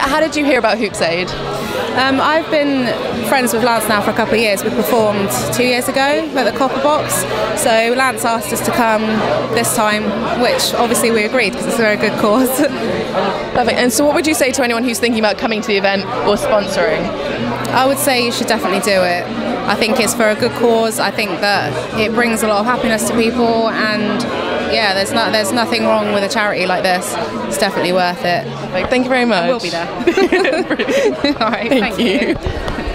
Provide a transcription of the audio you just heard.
how did you hear about Hoops Aid? I've been friends with Lance now for a couple of years. We performed 2 years ago at the Copper Box, so Lance asked us to come this time, which obviously we agreed because it's a very good cause. Perfect. And so what would you say to anyone who's thinking about coming to the event or sponsoring? I would say you should definitely do it. I think it's for a good cause. I think that it brings a lot of happiness to people, and yeah, there's nothing wrong with a charity like this. It's definitely worth it. Thank you very much. We'll be there. All right, thank you.